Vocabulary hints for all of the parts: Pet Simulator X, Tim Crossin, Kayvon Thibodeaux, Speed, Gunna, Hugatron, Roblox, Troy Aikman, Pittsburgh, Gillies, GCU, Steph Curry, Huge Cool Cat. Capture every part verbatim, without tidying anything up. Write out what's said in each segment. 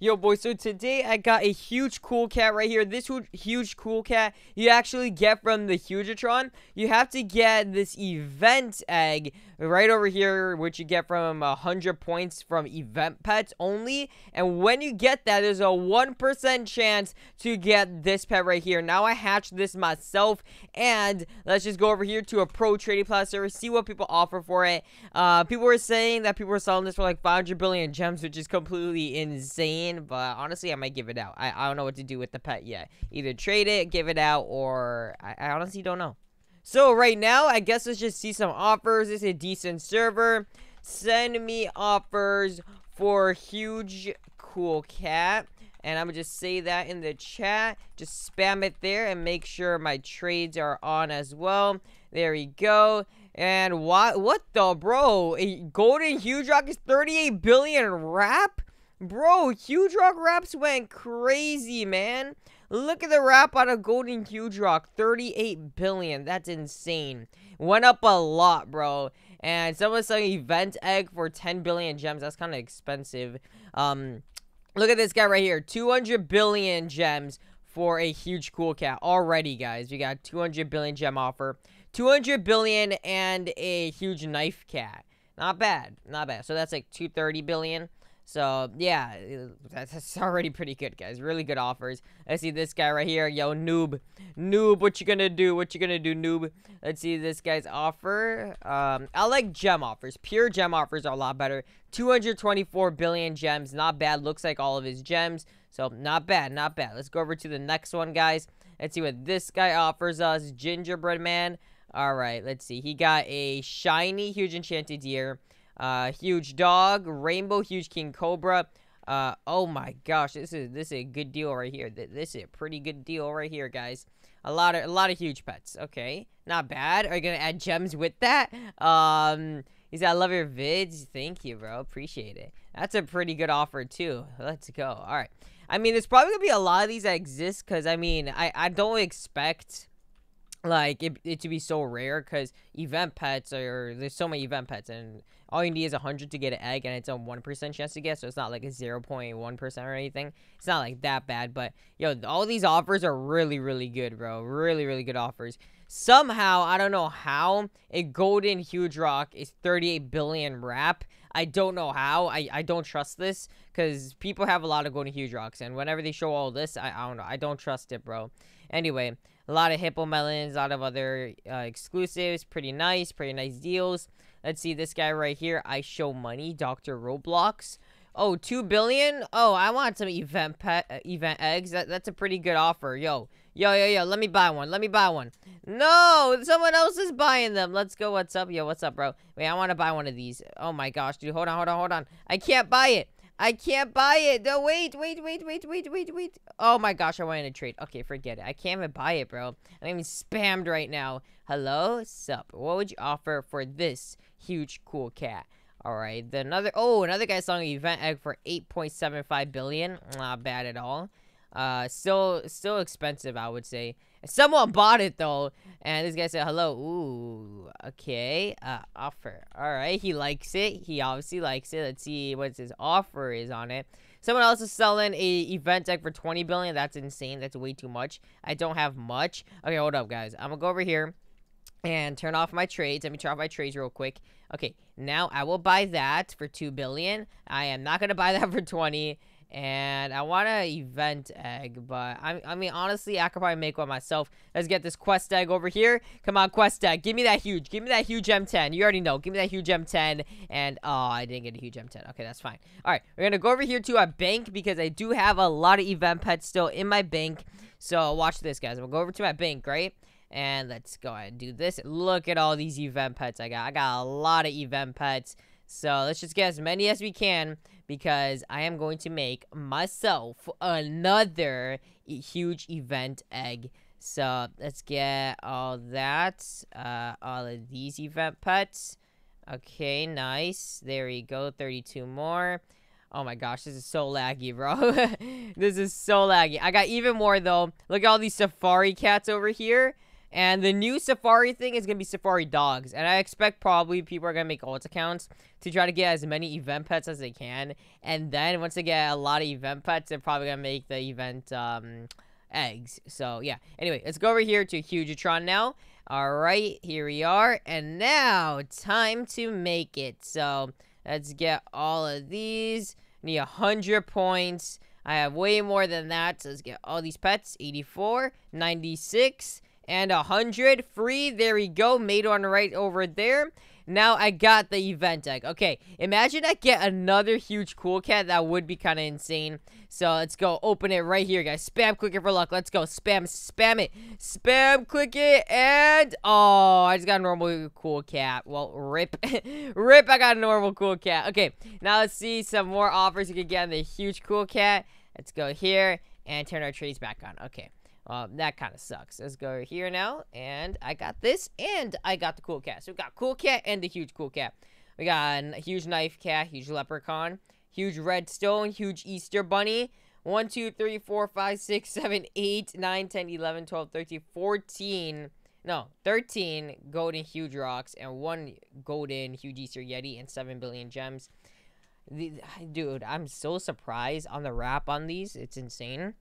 Yo, boys, so today I got a huge cool cat right here. This huge, huge cool cat you actually get from the Hugatron. You have to get this event egg right over here, which you get from one hundred points from event pets only. And when you get that, there's a one percent chance to get this pet right here. Now, I hatched this myself, and let's just go over here to a pro trading plus server, see what people offer for it. Uh, people were saying that people were selling this for like five hundred billion gems, which is completely insane. But honestly, I might give it out. I, I don't know what to do with the pet yet. Either trade it, give it out, or I, I honestly don't know. So right now, I guess let's just see some offers. It's a decent server. Send me offers for huge cool cat. And I'm going to just say that in the chat. Just spam it there and make sure my trades are on as well. There we go. And what, what the, bro? A golden huge rock is thirty-eight billion wrap? Bro, huge rock wraps went crazy, man. Look at the wrap on a golden huge rock, thirty-eight billion. That's insane. Went up a lot, bro. And someone's selling event egg for ten billion gems. That's kind of expensive. Um, look at this guy right here, two hundred billion gems for a huge cool cat. Already, guys, we got two hundred billion gem offer, two hundred billion, and a huge knife cat. Not bad, not bad. So that's like two hundred thirty billion. So, yeah, that's already pretty good, guys. Really good offers. Let's see this guy right here. Yo, noob. Noob, what you gonna do? What you gonna do, noob? Let's see this guy's offer. Um, I like gem offers. Pure gem offers are a lot better. two hundred twenty-four billion gems. Not bad. Looks like all of his gems. So, not bad. Not bad. Let's go over to the next one, guys. Let's see what this guy offers us. Gingerbread Man. All right, let's see. He got a shiny, huge enchanted deer. Uh, huge dog, rainbow, huge king cobra. Uh, oh my gosh, this is this is a good deal right here. This is a pretty good deal right here, guys. A lot of a lot of huge pets. Okay, not bad. Are you gonna add gems with that? Um, he said, "I love your vids." Thank you, bro. Appreciate it. That's a pretty good offer too. Let's go. All right. I mean, there's probably gonna be a lot of these that exist because I mean, I I don't expect. Like, it, it to be so rare because event pets are, there's so many event pets, and all you need is one hundred to get an egg, and it's a one percent chance to get, so it's not like a zero point one percent or anything. It's not like that bad, but, yo, all these offers are really, really good, bro. Really, really good offers. Somehow, I don't know how, a golden huge rock is thirty-eight billion wrap. I don't know how. I, I don't trust this because people have a lot of golden huge rocks, and whenever they show all this, I, I don't know. I don't trust it, bro. Anyway, a lot of hippo melons, a lot of other uh, exclusives. Pretty nice, pretty nice deals. Let's see this guy right here. I show money, Doctor Roblox. Oh, two billion. Oh, I want some event pet, uh, event eggs. That, that's a pretty good offer. Yo, yo, yo, yo. Let me buy one. Let me buy one. No, someone else is buying them. Let's go. What's up? Yo, what's up, bro? Wait, I want to buy one of these. Oh my gosh, dude. Hold on, hold on, hold on. I can't buy it. I can't buy it. No, wait, wait, wait, wait, wait, wait, wait. Oh my gosh, I wanted to trade. Okay, forget it. I can't even buy it, bro. I'm even spammed right now. Hello, sup? What would you offer for this huge cool cat? All right, the another. Oh, another guy selling an event egg for eight point seven five billion. Not bad at all. Uh, still, still expensive, I would say. Someone bought it though, and this guy said hello. Ooh, okay. Uh, offer. All right, he likes it. He obviously likes it. Let's see what his offer is on it. Someone else is selling a event deck for twenty billion. That's insane. That's way too much. I don't have much. Okay, hold up, guys. I'm gonna go over here and turn off my trades. Let me turn off my trades real quick. Okay, now I will buy that for two billion. I am not gonna buy that for twenty. And I want an event egg, but I, I mean, honestly, I could probably make one myself. Let's get this quest egg over here. Come on, quest egg. Give me that huge. Give me that huge M ten. You already know. Give me that huge M ten. And, oh, I didn't get a huge M ten. Okay, that's fine. All right, we're going to go over here to our bank because I do have a lot of event pets still in my bank. So, watch this, guys. I'm going to go over to my bank, right? And let's go ahead and do this. Look at all these event pets I got. I got a lot of event pets. So, let's just get as many as we can because I am going to make myself another e huge event egg. So, let's get all that, uh, all of these event pets. Okay, nice. There we go, thirty-two more. Oh my gosh, this is so laggy, bro. This is so laggy. I got even more, though. Look at all these safari cats over here. And the new Safari thing is going to be Safari Dogs. And I expect probably people are going to make alt accounts to try to get as many event pets as they can. And then once they get a lot of event pets, they're probably going to make the event um, eggs. So, yeah. Anyway, let's go over here to Hugatron now. Alright, here we are. And now, time to make it. So, let's get all of these. Need one hundred points. I have way more than that. So, let's get all these pets. eighty-four, ninety-six... and one hundred free. There we go. Made one right over there. Now I got the event egg. Okay. Imagine I get another huge cool cat. That would be kind of insane. So let's go open it right here, guys. Spam click it for luck. Let's go. Spam. Spam it. Spam click it. And oh, I just got a normal cool cat. Well, rip. Rip. I got a normal cool cat. Okay. Now let's see some more offers you can get on the huge cool cat. Let's go here and turn our trees back on. Okay. Um, that kind of sucks. Let's go here now, and I got this, and I got the cool cat. So we got cool cat and the huge cool cat. We got a huge knife cat, huge leprechaun, huge redstone, huge Easter bunny. one, two, three, four, five, six, seven, eight, nine, ten, eleven, twelve, thirteen, fourteen. No, thirteen golden huge rocks, and one golden huge Easter yeti, and seven billion gems. The, dude, I'm so surprised on the wrap on these. It's insane.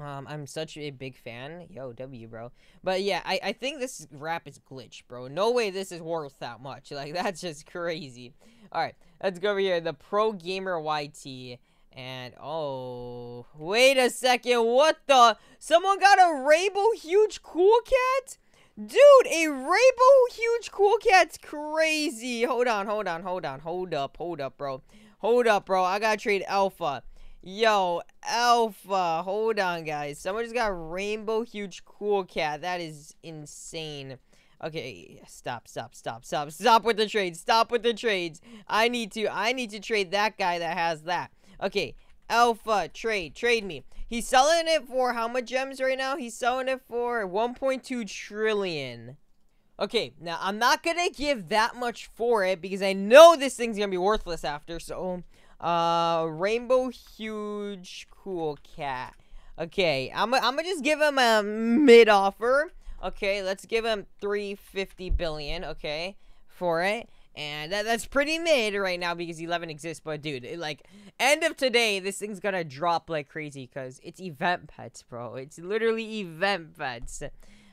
Um, I'm such a big fan. Yo, W, bro. But, yeah, I, I think this wrap is glitch, bro. No way this is worth that much. Like, that's just crazy. Alright, let's go over here. The Pro Gamer Y T. And, oh, wait a second. What the? Someone got a rainbow huge cool cat? Dude, a rainbow huge cool cat's crazy. Hold on, hold on, hold on. Hold up, hold up, bro. Hold up, bro. I gotta trade Alpha. Yo, Alpha, hold on, guys. Someone just got rainbow huge cool cat. That is insane. Okay, stop, stop, stop, stop, stop with the trades. Stop with the trades. I need to, I need to trade that guy that has that. Okay, Alpha, trade, trade me. He's selling it for how much gems right now? He's selling it for one point two trillion. Okay, now I'm not gonna give that much for it because I know this thing's gonna be worthless after. So. Uh, rainbow huge cool cat. Okay, I'm I'm gonna just give him a mid offer. Okay, let's give him three hundred fifty billion. Okay, for it, and that, that's pretty mid right now because eleven exists. But dude, it, like end of today, this thing's gonna drop like crazy because it's event pets, bro. It's literally event pets.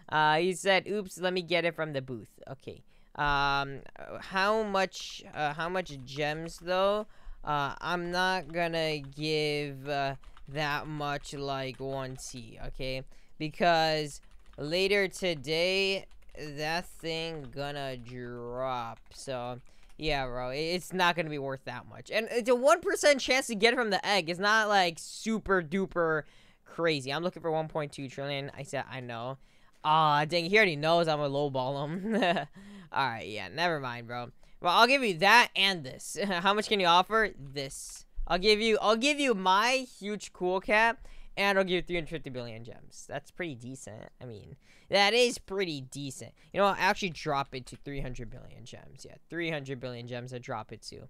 Uh, he said, "Oops, let me get it from the booth." Okay. Um, how much? Uh, how much gems though? Uh, I'm not gonna give uh, that much like one T, okay? Because later today, that thing gonna drop. So, yeah, bro, it's not gonna be worth that much. And it's a one percent chance to get it from the egg. It's not like super duper crazy. I'm looking for one point two trillion. I said, I know. Ah, uh, dang, he already knows I'm gonna lowball him. Alright, yeah, never mind, bro. Well, I'll give you that and this. How much can you offer? This. I'll give you I'll give you my huge cool cat and I'll give you three hundred fifty billion gems. That's pretty decent. I mean, that is pretty decent. You know, I'll actually drop it to three hundred billion gems. Yeah, three hundred billion gems I drop it to.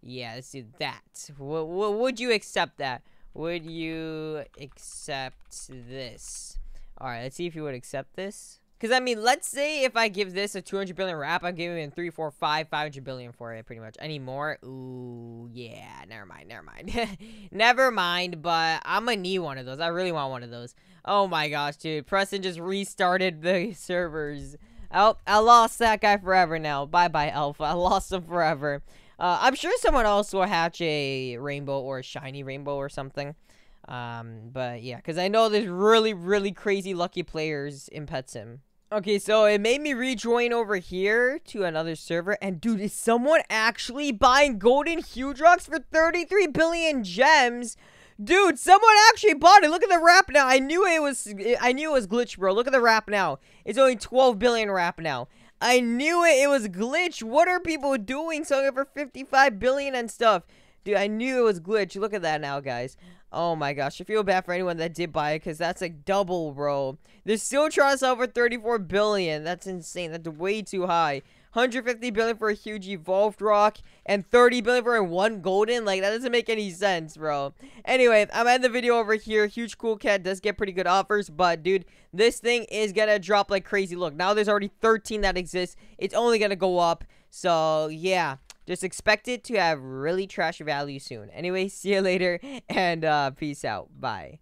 Yeah, let's do that. W w would you accept that? Would you accept this? All right, let's see if you would accept this. Because, I mean, let's say if I give this a two hundred billion wrap, I'm giving it three, four, five, five hundred billion for it, pretty much. Any more? Ooh, yeah. Never mind, never mind. Never mind, but I'm going to need one of those. I really want one of those. Oh, my gosh, dude. Preston just restarted the servers. Oh, I lost that guy forever now. Bye-bye, Alpha. I lost him forever. Uh, I'm sure someone else will hatch a rainbow or a shiny rainbow or something. Um, but, yeah. Because I know there's really, really crazy lucky players in Pet Sim. Okay, so it made me rejoin over here to another server. And, dude, is someone actually buying golden huge rocks for thirty-three billion gems? Dude, someone actually bought it. Look at the wrap now. I knew it was I knew it was glitch, bro. Look at the wrap now. It's only twelve billion wrap now. I knew it. It was glitch. What are people doing selling it for fifty-five billion and stuff? Dude, I knew it was glitch. Look at that now, guys. Oh, my gosh. I feel bad for anyone that did buy it because that's like double, bro. They're still trying to sell for thirty-four billion. That's insane. That's way too high. one hundred fifty billion for a huge evolved rock, and thirty billion for one golden. Like, that doesn't make any sense, bro. Anyway, I'm ending the video over here. Huge Cool Cat does get pretty good offers, but dude, this thing is gonna drop like crazy. Look, now there's already thirteen that exists. It's only gonna go up. So yeah, just expect it to have really trash value soon. Anyway, see you later, and uh, peace out. Bye.